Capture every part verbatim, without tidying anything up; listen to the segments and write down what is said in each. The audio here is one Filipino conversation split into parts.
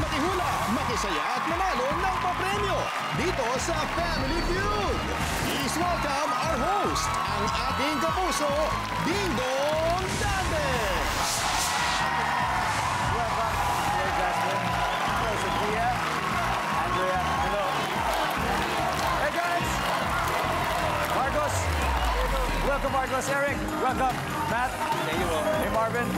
makihula, makisaya at manalo ng papremyo dito sa Family Feud. Please welcome our host, ang ating kapuso, Dingdong Dantes! Welcome, dear Jasmine. Hello, Sophia. Andrea, hello. Hey, guys! Marcos! Welcome, Marcos. Eric, welcome. Matt. Thank you all. Hey, Marvin.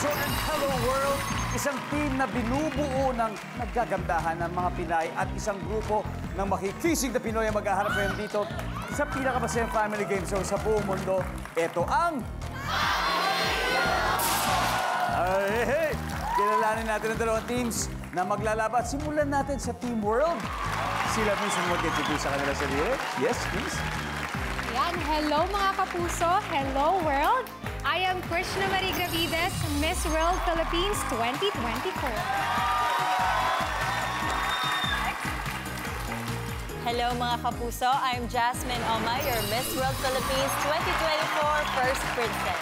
And hello world, isang team na binubuo ng naggagandahan ng mga Pinay at isang grupo ng makikisig na Pinoy ang maghaharap ngayon dito sa pinakamasayang family game show sa buong mundo. Ito ang... Ay, hey! Kilalanin natin ang dalawang teams na maglalabat. Simulan natin sa Team World. Sila mismo mag-introduce sa kanila sarili. Yes, please. Ayan, hello mga kapuso. Hello world. I am Krishna Marie Gravides, Miss World Philippines twenty twenty-four. Hello mga kapuso, I'm Jasmine Oma, your Miss World Philippines twenty twenty-four First Princess.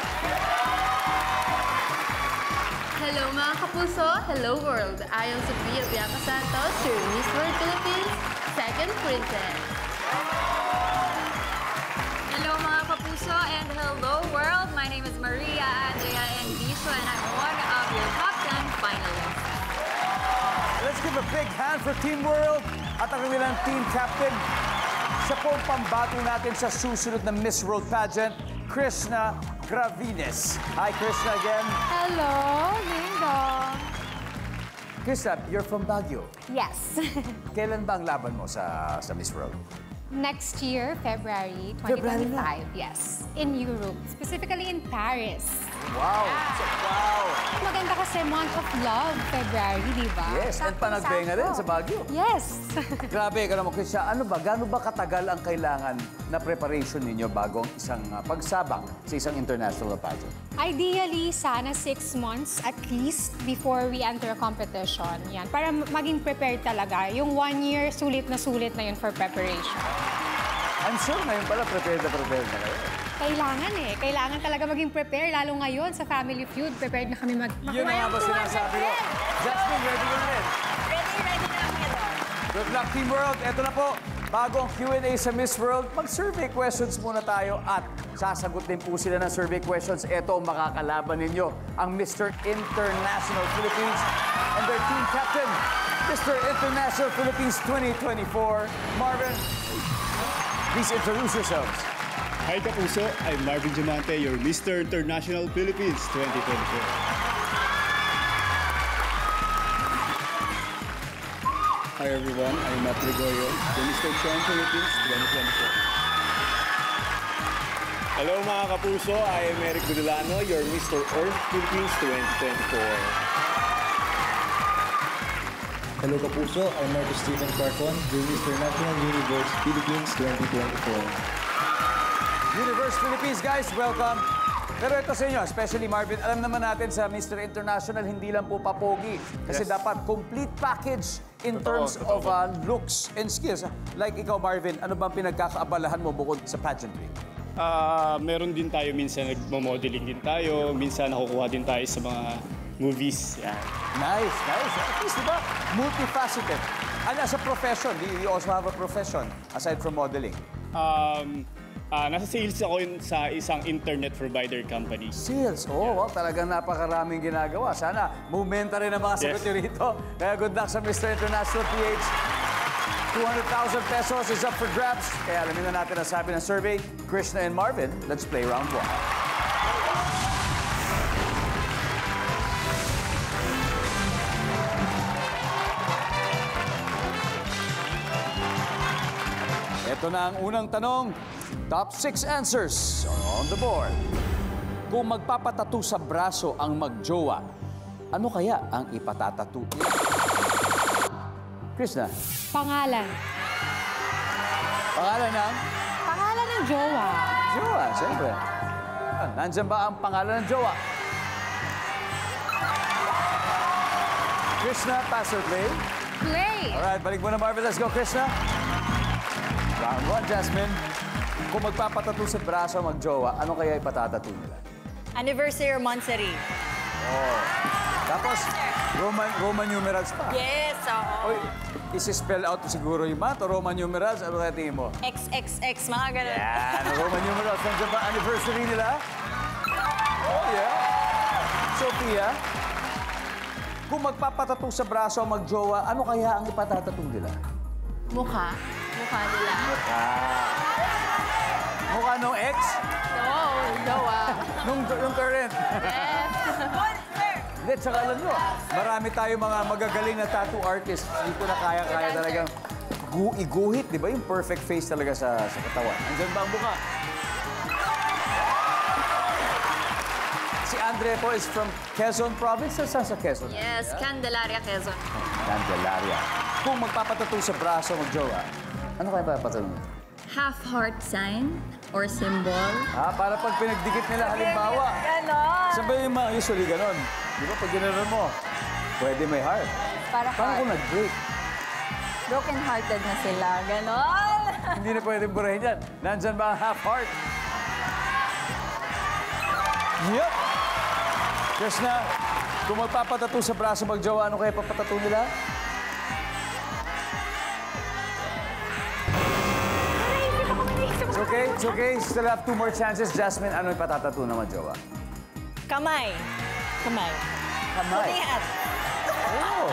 Hello mga kapuso, hello world. I am Sophia Bianca Santos, your Miss World Philippines Second Princess. And hello world, my name is Maria Andrea Bisu and I'm one of your top ten finalists. Let's give a big hand for Team World at ang kanilang team captain. Siya pong pambato natin sa susunod na Miss World pageant, Krishna Gravides. Hi Krishna again. Hello, Dingdong. Krishna, you're from Baguio. Yes. Kailan ba ang laban mo sa, sa Miss World? Next year, February twenty twenty-five, February. Yes. In Europe, specifically in Paris. Wow! Yeah. So, wow! Maganda kasi month of love, February, di ba? Yes, at Panagbenga rin sa Baguio. Yes! Grabe, alam mo, Krishna, ano ba, gano'n ba katagal ang kailangan na preparation ninyo bago ang isang uh, pagsabak sa isang international pageant? Ideally, sana six months at least before we enter a competition. Yan, para maging prepared talaga. Yung one year, sulit na sulit na yun for preparation. I'm sure ngayon pala prepared na prepared na kayo. Kailangan eh. Kailangan talaga maging prepared. Lalo ngayon sa Family Feud, prepared na kami mag... Yun na nga ba sinasabi ko. Jasmine, ready na rin. Ready, ready na lang ito. Good luck, Team World. Ito na po, bago ang Q and A sa Miss World, mag-survey questions muna tayo at sasagot din po sila ng survey questions. Ito ang makakalaban ninyo, ang Mister International Philippines and their team captain, Mister International Philippines twenty twenty-four, Marvin. Please introduce yourselves. Hi, Kapuso. I'm Marvin Himante, your Mister International Philippines twenty twenty-four. Hi, everyone. I'm Matt Ligoyo, the Mister Champ Philippines twenty twenty-four. Hello, mga Kapuso. I am Eric Gudilano, your Mister Earth Philippines twenty twenty-four. Hello, Kapuso. I'm Mark Stephen Carcon, the Mister International Universe Philippines twenty twenty-four. Universe Philippines, guys, welcome. Pero ito sa inyo, especially Marvin, alam naman natin sa Mister International, hindi lang po papogi. Kasi yes, dapat complete package in totoo, terms totoo. of uh, looks and skills. Like ikaw, Marvin, ano bang pinagkakaabalahan mo bukod sa pageantry? Uh, meron din tayo, minsan nagmamodeling din tayo, minsan nakukuha din tayo sa mga movies. Yeah. Nice, nice. At least, diba? Multifaceted. And as a profession, do you also have a profession aside from modeling? Um, uh, nasa sales ako in, sa isang internet provider company. Sales? Oh, yeah. Wow, talagang napakaraming ginagawa. Sana momenta rin ang mga sagot yes. rito. Kaya good luck sa Mister International P H. two hundred thousand pesos is up for grabs. Kaya alamin na natin ang sabi ng survey. Krishna and Marvin, let's play round one. Ito na ang unang tanong. Top six answers on the board. Kung magpapatattoo sa braso ang magjowa, ano kaya ang ipatatatuin? Krishna. Pangalan. Pangalan ng? Pangalan ng jowa. Jowa, siyempre. Nandiyan ba ang pangalan ng jowa? Krishna, pass or play? Play! Alright, balik mo na Marvin. Let's go, Krishna. Round one, Jasmine. Kung magpapatato sa braso mag-jowa, ano kaya ipatatato nila? Anniversary or monthsary. Oh. Tapos, Roman, Roman numerals pa. Yes, oo. Oy, isi-spell out siguro yung math o Roman numerals. Ano kaya tingin mo? X X X, mga ganun. Yan, Roman numerals. Nandiyan ba anniversary nila? Oh, yeah. Sophia? Kung magpapatato sa braso ang magjowa, ano kaya ang ipatatato nila? Mukha. Mukha nila. Mukha. Mukha nung ex? No, jowa. Nung, nung current? Yes. Hindi, tsaka alam nyo, marami tayo mga magagaling na tattoo artists. Hindi ko na kaya-kaya talagang iguhit, di ba? Yung perfect face talaga sa, sa katawan. Andiyan ba ang mukha? Si Andrea po is from Quezon Province. Saan sa Quezon? Yes, yeah? Candelaria, Quezon. Candelaria. Kung magpapatato sa braso mag-jowa, ano kaya papatato? Half-heart sign or symbol. Ah, para pag pinagdikit nila, halimbawa. Ganon. Saan ba yung mga usually ganon? Di ba pag ganoon mo, pwede may heart. Para Paano heart. Kung nag-break? Broken-hearted na sila. Ganon. Hindi na pwede burahin yan. Nandyan ba ang half-heart? Yup! Krishna, kung magpapatato sa braso mag-jowa, ano kaya papatato nila? It's okay, it's okay. Still have two more chances. Jasmine, ano yung patatato naman, jowa? Kamay. Kamay. Kamay. Kumihat. Oh.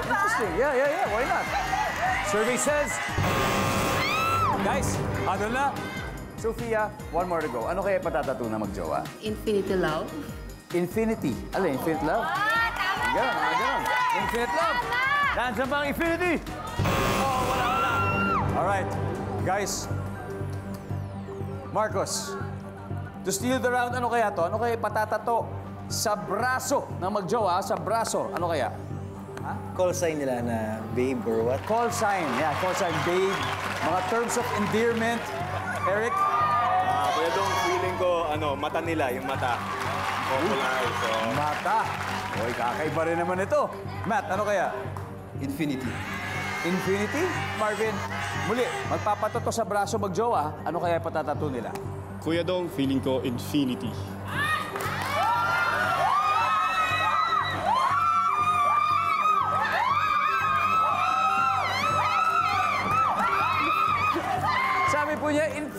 Diba? Interesting. Yeah, yeah, yeah. Why not? Survey says... Guys, ano na? Sophia, one more to go. Ano kaya patatato na mag-jowa? Infinity love. Infinity? Ano, infinite love? Oh, tama! Ganun, tama, ganun. Infinite love! Nandiyan ba ang infinity? Oh, wala, wala. Alright, guys. Marcos, to steal the round, ano kaya to? Ano kaya patatato sa braso na mag-jowa? Sa braso, ano kaya? Huh? Call sign nila na babe or what? Call sign, yeah. Call sign, babe. Mga terms of endearment. Eric? Uh, Kuya Dong, feeling ko, ano, mata nila, yung mata. Popular, so... Mata? Uy, kakaiba rin naman ito. Matt, ano kaya? Infinity. Infinity? Marvin, muli, magpapatato sa braso mag-jowa, ano kaya patatato nila? Kuya Dong, feeling ko, infinity.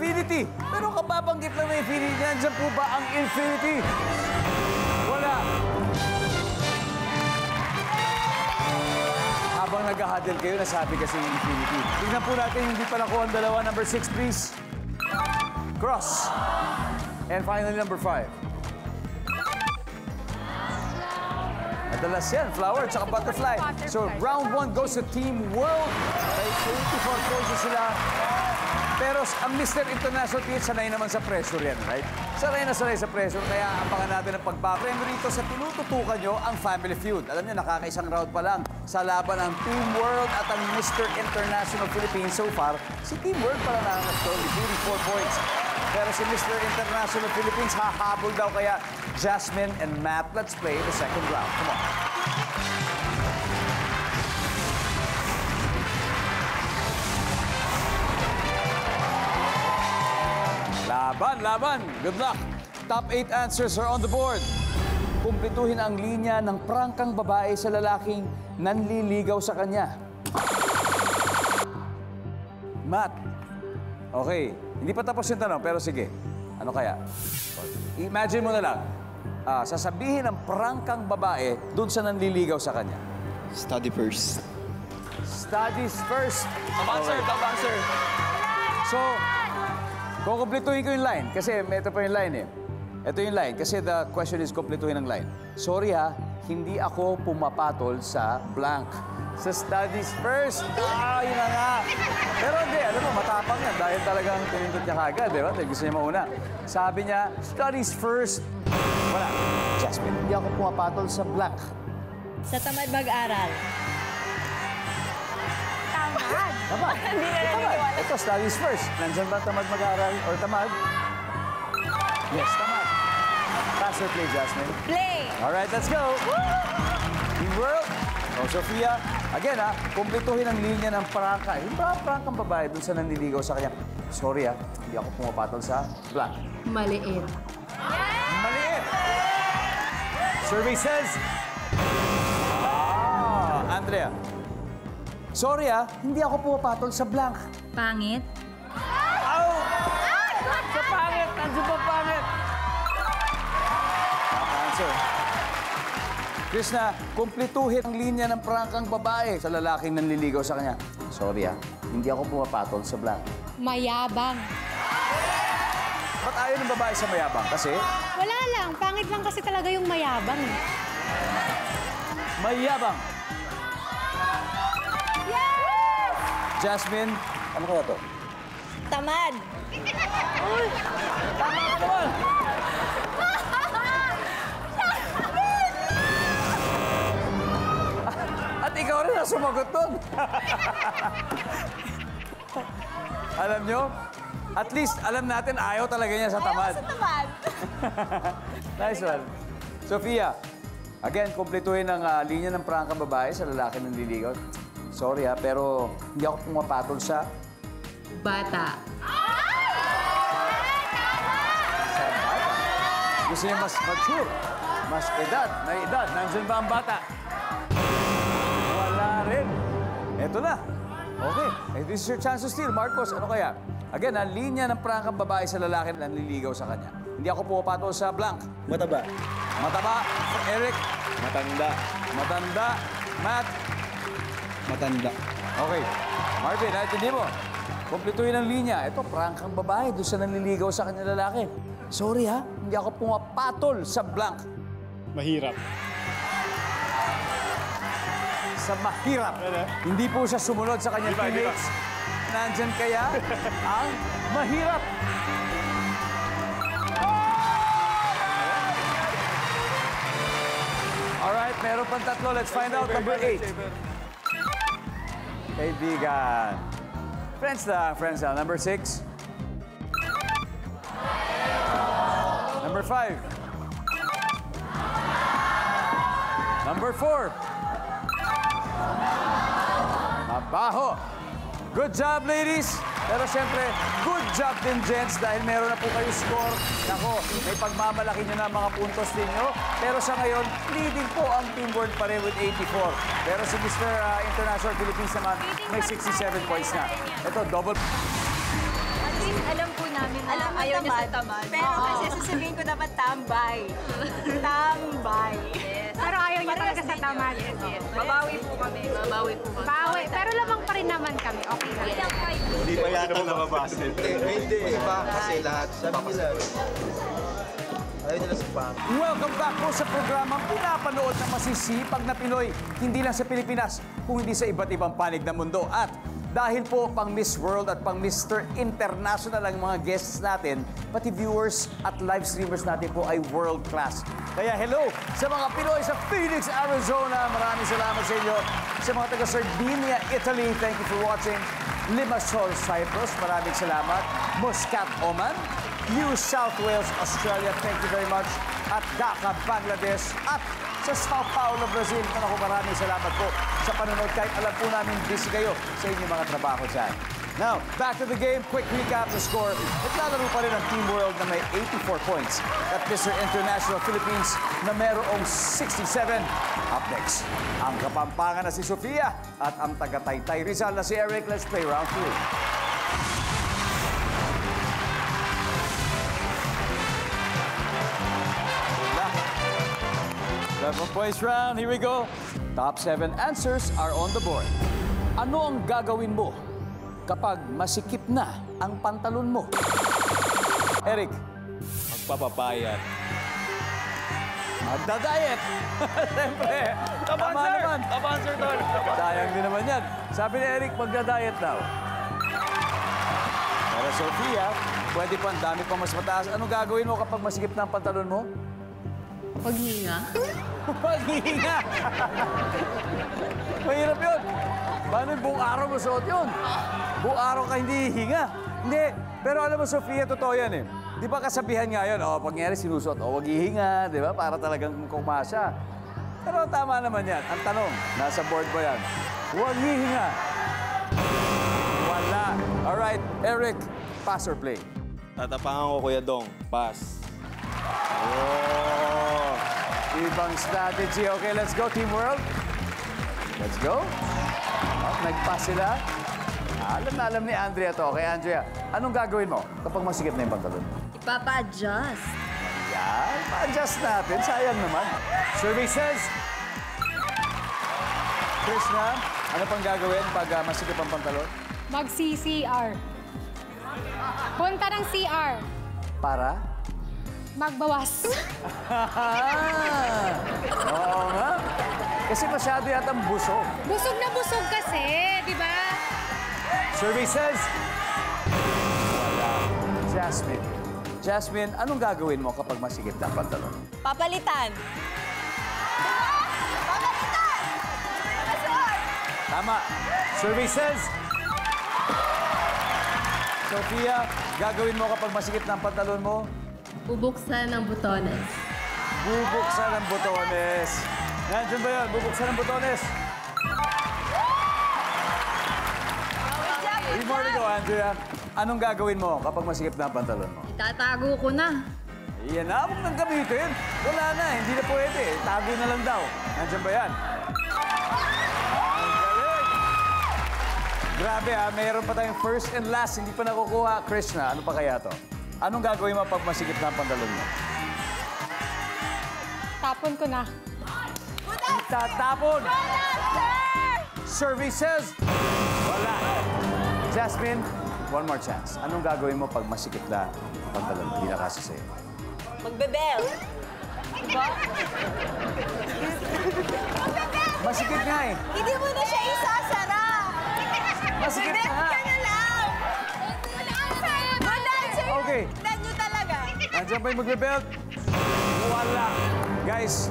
Infinity. Pero kapapanggit lang na infinity. Nandiyan po ba ang infinity? Wala. Habang nag-huddle kayo, nasabi kasi yung infinity. Tignan po natin, hindi pa nakuha ang dalawa. Number six, please. Cross. And finally, number five. Madalas yan, flower at butterfly. So round one goes to Team World. May twenty-four poses sila. Pero ang Mister International Universe, sanay naman sa pressure yan, right? Sanay na sanay sa pressure, kaya ampakan natin ang pagbaka. Pero rito sa tinututukan nyo ang Family Feud. Alam nyo, nakakaisang round pa lang sa laban ng Team World at ang Mister International Philippines. So far, si Team World pala nangangas doon, forty-four points. Pero si Mister International Philippines, hahabol daw kaya Jasmine and Matt. Let's play the second round. Come on. Laban, laban. Good luck. Top eight answers are on the board. Kumpletuhin ang linya ng prangkang babae sa lalaking nanliligaw sa kanya. Matt. Okay. Hindi pa tapos yung tanong, pero sige. Ano kaya? Imagine mo na lang. Ah, sasabihin ang prangkang babae dun sa nanliligaw sa kanya. Study first. Studies first. Tabang, sir. Tabang, sir. So... Kukumpletuhin ko yung line, kasi ito pa yung line eh. Ito yung line, kasi the question is kumpletuhin ng line. Sorry ha, hindi ako pumapatol sa blank. Sa studies first! Ah, yun na nga! Pero hindi, alam mo, matapang yan. Dahil talagang tinindot niya kagad, di ba? Dahil gusto niya mauna. Sabi niya, studies first! Wala. Jasmine, hindi ako pumapatol sa blank. Sa tamad mag-aral. Tama. Hindi na naniniwala. Ito, studies first. Nandiyan ba tamad mag-aaral or tamad? Yes, tamad. Pass or play, Jasmine? Play. All right, let's go. Team World. Oh, Sophia. Again, ha, kumplituhin ang linya ng prangka. Yung prangkang babae dun sa naniligaw sa kanya. Sorry, ha, hindi ako pumapatol sa black. Maliit. Maliit. Survey says... Ah, Andrea. Sorry, ha, hindi ako pumapatol sa blank. Pangit. Ow! Sa pangit! Nandiyo pa pangit! Answer. Krishna, kumplituhin ang linya ng prangkang babae sa lalaking nanliligaw sa kanya. Sorry, ha, hindi ako pumapatol sa blank. Mayabang. Ba't ayaw ng babae sa mayabang? Kasi? Wala lang. Pangit lang kasi talaga yung mayabang. Mayabang. Jasmine, ano ko na to? Tamad. Uy! Tamad naman! At ikaw rin na sumagot doon. Alam nyo, at least alam natin ayaw talaga niya sa tamad. Ayaw sa tamad. Nice one. Sophia, again, kumpletuhin ang uh, linya ng prangkang babae sa lalaki ng liligot. Sorry, ha, pero hindi ako pumapatol sa... Bata. Sa bata? Gusto niya mas mature, mas edad, may edad. Nandiyan ba ang bata? Wala rin. Eto na. Okay. This is your chance to steal. Marcos, ano kaya? Again, ang linya ng prangkang babae sa lalaki na nililigaw sa kanya. Hindi ako pumapatol sa blank. Mataba. Mataba. Eric. Matanda. Matanda. Matt. Matanda. Okay. Marvin, natin mo. Kumplituhin ang linya. Ito, prangkang babae. Doon sa nanliligaw sa kanyang lalaki. Sorry, ha? Hindi ako pumapatol sa blank. Mahirap. Sa mahirap. Hindi po siya sumunod sa kanyang teammates. Nandyan kaya ang mahirap. Alright, meron pang tatlo. Let's find out number eight. Kaibigan. Friends lang, friends lang. Number six. Number five. Number four. Mabaho. Good job, ladies. Pero siyempre, good job din, gents, dahil meron na po kayo score. Nako, may pagmamalaki nyo na mga puntos ninyo. Pero sa ngayon, leading po ang Team World pa rin with eighty-four. Pero si Mister Uh, International Philippines naman, may sixty-seven points na. Ito, double. At least, alam po namin na alam ayaw niya sa tamad. Pero uh -oh. kasi sasabihin ko dapat tambay. Tambay. Yes. Pero ayaw niya talaga sa tamad. Yes, yes. Mabawi po kami. Mabawi po kami. Bawi. Pero lamang pa rin naman kami. Okay lang. Hindi pa yan ang nababasa. Hindi pa kasi lahat sa papasok. Welcome back po sa programang pinapanood ng masisipag na Pinoy, hindi lang sa Pilipinas, kung hindi sa iba't ibang panig ng mundo. At dahil po pang Miss World at pang Mister International ang mga guests natin, pati viewers at live streamers natin po ay world class. Kaya hello sa mga Pinoy sa Phoenix, Arizona. Maraming salamat sa inyo. Sa mga taga Sardinia, Italy, thank you for watching. Limassol, Cyprus, maraming salamat. Muscat, Oman. New South Wales, Australia, thank you very much. At Dhaka, Bangladesh. At sa Sao Paulo, Brazil. Ako, maraming salamat po sa panonood. Kahit alam po namin, busy kayo sa inyong mga trabaho dyan. Now, back to the game. Quick recap, the score. Naglalaro pa rin ang Team World na may eighty-four points. At Mister International Philippines na merong sixty-seven. Up next, ang kapampangan na si Sophia at ang taga-Taytay Rizal na si Eric. Let's play round two. Seven-points round. Here we go. Top seven answers are on the board. Ano ang gagawin mo kapag masikip na ang pantalon mo? Eric. Magpapapayat. Magdadayet. Siyempre. Tama naman. Tama, sir. Sayang din naman yan. Sabi ni Eric, magdadayet daw. Pero Sophia, pwede pa ang dami pang mas mataas. Anong gagawin mo kapag masikip na ang pantalon mo? Paghinga. Paghinga! Mahirap yun. Ba Paano buong araw mo suot yun? Buong araw ka hindi hihinga. Hindi. Pero alam mo, Sophia, totoo yan eh. Di ba kasabihan nga yun, oh, pag nangyari sinusuot, oh, wag hihinga, di ba? Para talagang kumasya. Pero tama naman yan. Ang tanong, nasa board ba yan? Huwag hihinga. Wala. Alright, Eric, pass or play? Tatapangan ko, Kuya Dong. Pass. Oh, ibang strategy. Okay, let's go, Team World. Let's go. Oh, nag-pass sila. Alam na alam ni Andrea to. Okay, Andrea, anong gagawin mo kapag masikip na yung pantalon? Ipapa-adjust. Ayan, pa-adjust natin. Sayang naman. Survey says... Krishna, ano pang gagawin pag uh, masikip ang pantalon? Mag-C C R. Punta ng C R. Para? Magbawas. Oo nga. Kasi masyado yata ang busog. Busog na busog kasi, di ba? Survey says... Wala. Jasmine. Jasmine, anong gagawin mo kapag masigit na pantalon? Papalitan. Papalitan! Papasuot! Tama. Survey says... Sophia, gagawin mo kapag masikip na ang pantalon mo? Bubuksan ng butones. Bubuksan ng butones. Nandiyan ba yan? Bubuksan ng butones. Good morning, Andrea. Anong gagawin mo kapag masikip na ang pantalon mo? Itatago ko na. Iyan na, huwag nang gamitin. Wala na, hindi na pwede. Tago na lang daw. Nandiyan ba yan? Grabe ha, mayroon pa tayong first and last, hindi pa nakukuha. Krishna, ano pa kaya to? Anong gagawin mo pag masikip na ang pantalon mo? Tapon ko na. Good answer! Tatapon! Good answer! Services! Wala! Jasmine, one more chance. Anong gagawin mo pag masikip na ang pantalon mo? Hindi na kasi sa'yo. Magbebel! Diba? Magbebel! Masikip nga eh. Hindi mo na siya isasara! Masikip na ha! Masikip ka na lang! Good answer! Good answer! Okay. Tignan nyo talaga. Nandiyan ba yung magbe-belt? Wala. Guys,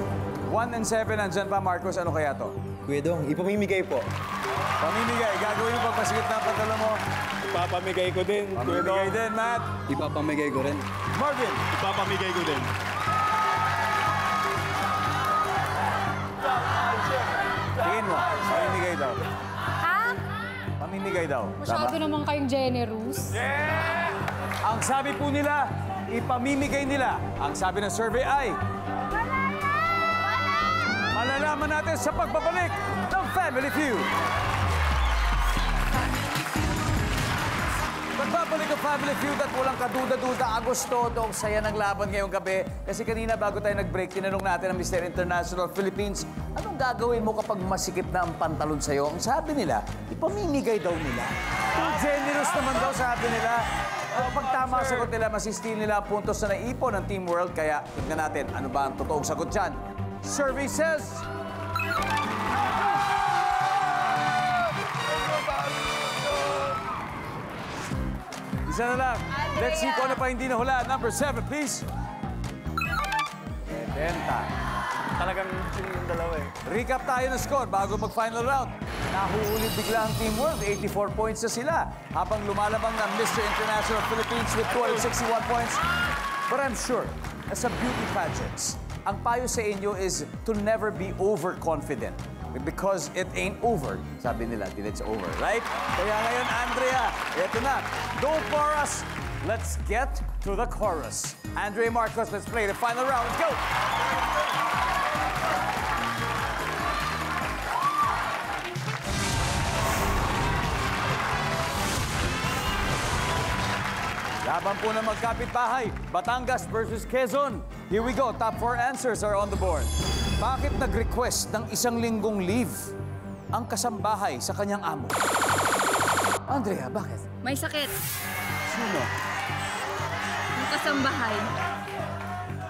one and seven, nandiyan pa, Marcos. Ano kaya to? Kuya Dong, ipamimigay po. Pamimigay. Gagawin mo pagpasikip na ang pantalo mo. Ipapamigay ko din. Ipapamigay din, Matt. Ipapamigay ko rin. Marvin. Ipapamigay ko din. Tingin mo. Pamimigay daw. Pamimigay daw. Masyado tama? Naman kayong generous. Yeah! Ang sabi po nila, ipamimigay nila. Ang sabi ng survey ay... Wala! Wala! Malalaman natin sa pagbabalik ng Family Feud. Pagbabalik ng Family Feud at walang kaduda-duda, Agosto, doong saya ng laban ngayong gabi. Kasi kanina bago tayo nag-break, tinanong natin ang Mister International Philippines, anong gagawin mo kapag masikip na ang pantalon sa'yo? Ang sabi nila, ipamimigay daw nila. Ang generous naman daw sabi nila. Uh, pag tama ang sagot nila, masistil nila ang puntos na naipon ng Team World. Kaya tignan natin, ano ba ang totoong sagot dyan? Survey says... Isa na lang. Let's see kung ano pa hindi nahula. Number seven, please. Benta. Talagang yung dalawa eh. Recap tayo ng score bago mag-final round. Nahuhuli bigla ang Team World. eighty-four points na sila. Habang lumalabang ng Mister International Philippines with two hundred sixty-one points. But I'm sure, as a beauty pageants, ang payo sa inyo is to never be overconfident. Because it ain't over. Sabi nila, till it's over, right? Kaya ngayon, Andrea, eto na. Go for us. Let's get to the chorus. Andrea Marcos, let's play the final round. Let's go! Laban po ng magkapitbahay, Batangas versus Quezon. Here we go, top four answers are on the board. Bakit nag-request ng isang linggong leave ang kasambahay sa kanyang amo? Andrea, bakit? May sakit. Sino? Ang kasambahay.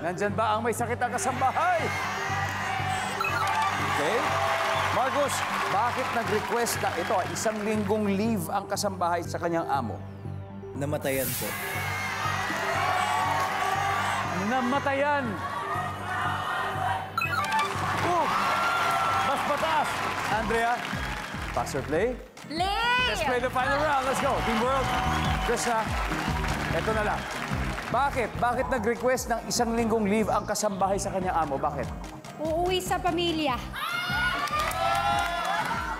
Nandyan ba ang may sakit ang kasambahay? Okay. Marcos, bakit nag-request na ito, isang linggong leave ang kasambahay sa kanyang amo? Namatayan po. Namatayan! Oh! Mas pataas! Andrea, Pass or play? Play! Let's play the final round. Let's go. Team World. Krishna, eto na lang. Bakit? Bakit nag-request ng isang linggong leave ang kasambahay sa kanyang amo? Bakit? Uuwi sa pamilya.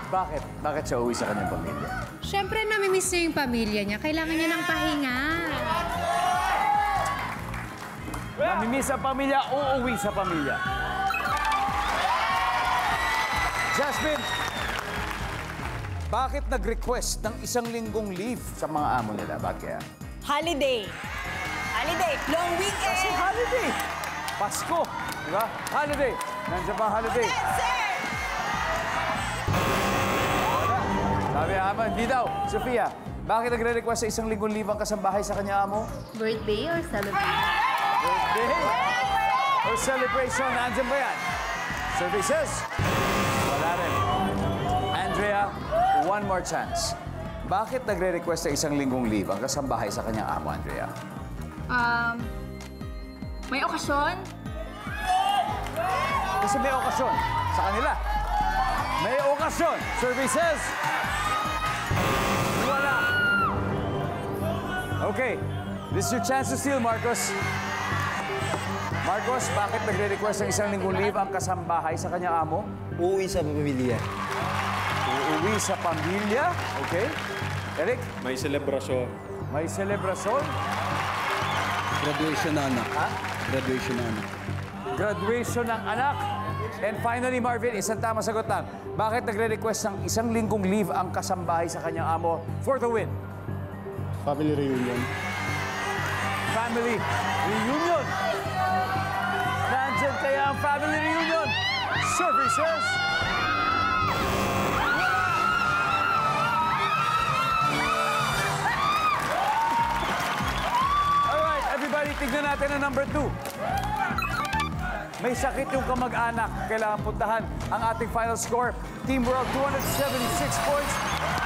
Bakit? Bakit siya uuwi sa kanyang pamilya? Siyempre, namimiss niya yung pamilya niya. Kailangan niya ng pahinga. Namimiss sa pamilya, uuwi sa pamilya. Jasmine, bakit nag-request ng isang linggong leave sa mga amo nila? Bakit kaya? Holiday. Holiday. Long weekend. Kasi holiday. Pasko. Diba? Holiday. Nandiyan pa holiday. Yes, sir! Sabi ang ama, hindi daw. Sophia, bakit nagre-request sa isang linggong leave ang kasambahay sa kanya amo? Birthday or celebration? Birthday? Or celebration? Nandiyan ba yan? Services? Wala rin. Andrea, one more chance. Bakit nagre-request sa isang linggong leave ang kasambahay sa kanyang amo, Andrea? Um, may okasyon? Kasi may okasyon sa kanila. May okasyon. Services? Wala. Okay. This is your chance to steal, Marcos. Marcos, bakit nagre-request ng isang linggong leave ang kasambahay sa kanyang amo? Uuwi sa pamilya. Uuwi sa pamilya? Okay. Eric? May selebrasyon. May selebrasyon? Graduation ng anak. Ha? Graduation ng anak. Graduation ng anak. And finally, Marvin, isang tama sagot lang. Bakit nagre-request ng isang linggong leave ang kasambahay sa kanyang amo for the win? Family reunion. Family reunion. Nandiyan kaya ang family reunion. Services. Tignan natin ang number two. May sakit yung kamag-anak. Kailangan puntahan ang ating final score. Team World, two hundred seventy-six points.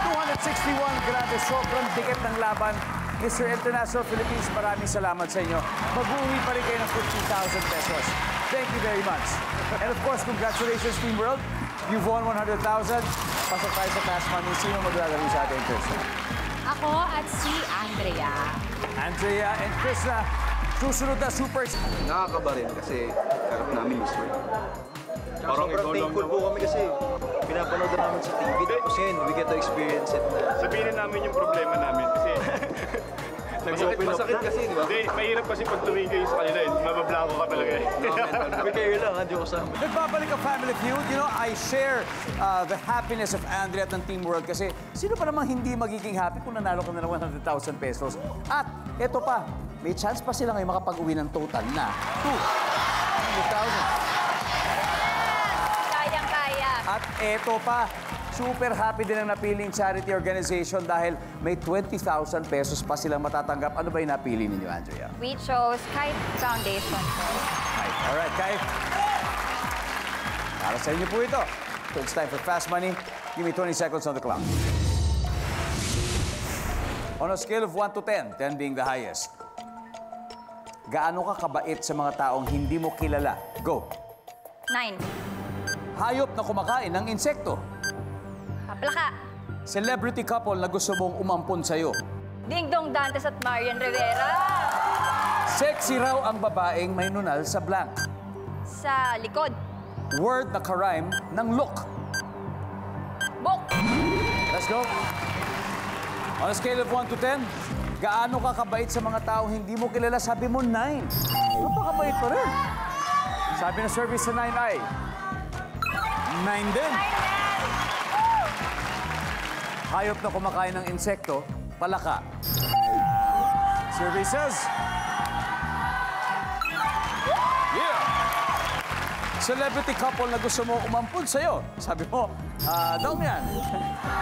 two hundred sixty-one. Grabe, sobrang dikit ng laban. Mister International Philippines, maraming salamat sa inyo. Mag-uwi pa rin kayo ng fifteen thousand pesos. Thank you very much. And of course, congratulations, Team World. You've won one hundred thousand. Pasok tayo sa class money. Sino maglalaro sa ating Krishna? Ako at si Andrea. Andrea and Krishna. Susunod na supers. Nakakaba rin kasi karap namin Miss World. Parang sobrang thankful po kami kasi pinapanood na namin sa T V. Tapos ngayon, we get to experience it na. Sabihin namin yung problema namin kasi masakit, masakit kasi, di ba? Hindi, mahirap kasi pag tumingin kayo sa kanila eh. Mabablako ka talaga eh. Kami kayo lang, hindi ko kasama. Nagbabalik ang Family Feud. You know, I share uh, the happiness of Andrea at ng Team World kasi sino pa namang hindi magiging happy kung nanalo ka na ng one hundred thousand pesos. At ito pa, may chance pa sila ngayon makapag-uwi ng total na two hundred thousand. Kayang-kaya. At eto pa, super happy din ang napiling charity organization dahil may twenty thousand pesos pa silang matatanggap. Ano ba yung napili ninyo, Andrea? We chose Kite Foundation. Right. All right, Kite. Para sa inyo po ito. So it's time for Fast Money. Give me twenty seconds on the clock. On a scale of one to ten, ten being the highest, gaano ka kabait sa mga taong hindi mo kilala? Go. Nine. Hayop na kumakain ng insekto. Kaplaka. Celebrity couple na gusto mong umampon sa'yo. Dingdong Dantes at Marian Rivera. Sexy raw ang babaeng may nunal sa blank. Sa likod. Word na karime ng look. Book. Let's go. On a scale of one to ten, gaano ka kabait sa mga taong hindi mo kilala? Sabi mo, nine. Napakabait pa rin. Sabi na service sa nine ay... nine din. Hayop na kumakain ng insekto, palaka. Services. Yeah. Celebrity couple na gusto mo umampun sa'yo. Sabi mo, ah, uh, daw yan.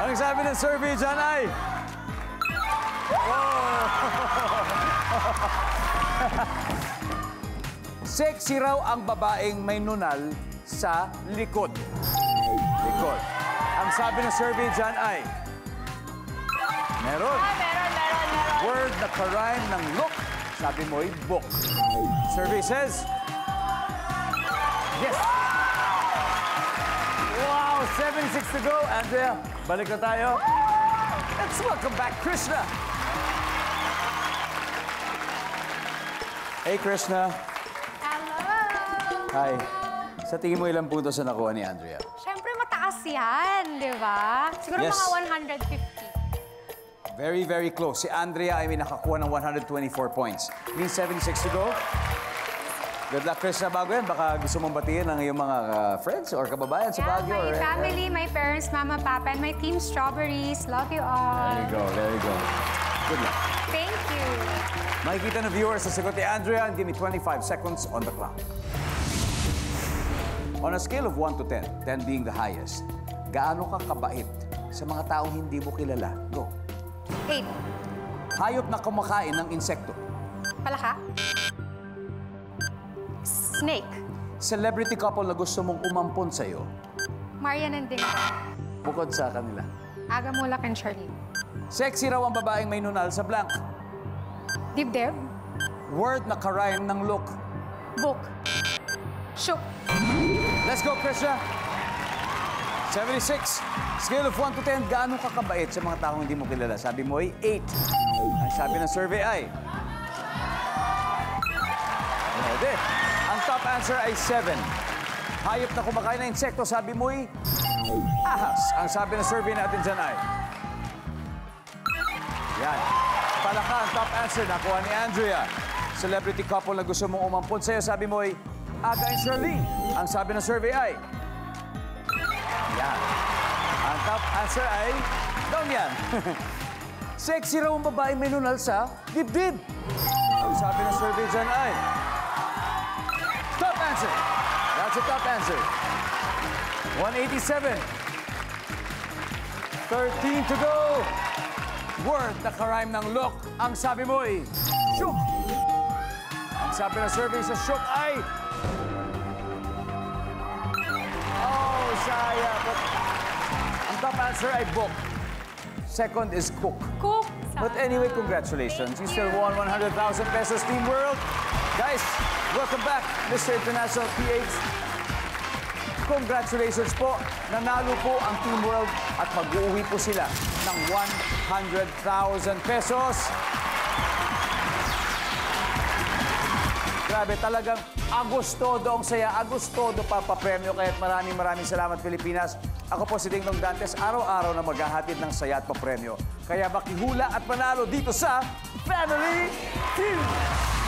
Ang sabi ng survey dyan ay... Sexy raw ang babaeng may nunal sa likod. Likod. Ang sabi ng survey dyan ay... Meron. Ah, meron, meron, meron. Word na karime ng look, sabi mo'y book. Survey says... Yes! Wow! seventy-six to go. Andrea, balik na tayo. Let's welcome back Krishna. Hey, Krishna. Hello. Hi. Sa tingin mo, ilang puntos na nakuha ni Andrea? Siyempre, mataas yan, di ba? Siguro yes. Mga one hundred fifty. Very, very close. Si Andrea ay may nakakuha ng one hundred twenty-four points. Mean seventy-six to go. Good luck, Krishna. Bago yan, baka gusto mong batiin ang iyong mga uh, friends or kababayan yeah, sa Baguio. My or, family, or... my parents, Mama, Papa, and my team, Strawberries. Love you all. There you go, there you go. Good luck. Thank you. Makikita ng viewers sa sagot ni Andrea and give me twenty-five seconds on the clock. On a scale of one to ten, ten being the highest, gaano ka kabait sa mga taong hindi mo kilala? Go. eight. Hayop na kumakain ng insekto. Palaka. Snake. Celebrity couple na gusto mong umampon sa'yo. Marian and Dingdong. Bukod sa kanila. Aga Muhlach and Charlie. Sexy raw ang babaeng may nunal sa blank. Dibdib. Word na karayan ng look. Book. Shook. Let's go, Krishna. seventy-six. Scale of one to ten, gaano kakabait sa mga taong hindi mo kilala? Sabi mo ay eight. Ang sabi ng survey ay... Pwede. Ang top answer ay seven. Hayop na kumakain na insekto, sabi mo ay... Ahas. Ang sabi ng survey natin dyan ay... Yan. Palaka ang top answer. Nakuha ni Andrea. Celebrity couple na gusto mong umampon sa'yo, sabi mo ay... Aga and Charlene. Ang sabi ng survey ay... Yan. Ang top answer ay... Down yan. Sexy raw ang babae may nunal sa dibdib. Ang sabi ng survey dyan ay... Top answer. That's a top answer. one eighty-seven. thirteen to go. Word na karime ng look. Ang sabi mo ay... Shook. Ang sabi ng survey sa shook ay... Oh, saya. But... Top answer ay book. Second is cook. Cook. But anyway, congratulations. You still won one hundred thousand pesos, Team World. Guys, welcome back, Mister International P H. Congratulations po. Nanalo po ang Team World at mag-uwi po sila ng one hundred thousand pesos. Grabe, talagang agustodo ang saya. Agustodo papapremyo. Kaya't maraming maraming salamat, Pilipinas. Ako po si Dingdong Dantes, araw-araw na maghahatid ng saya at papremyo. Kaya makihula at manalo dito sa Family Feud!